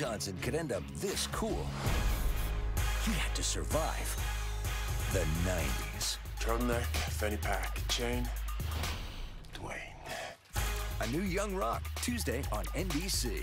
Johnson could end up this cool, you had to survive the 90s. Turtleneck, fanny pack, chain, Dwayne. A new Young Rock, Tuesday on NBC.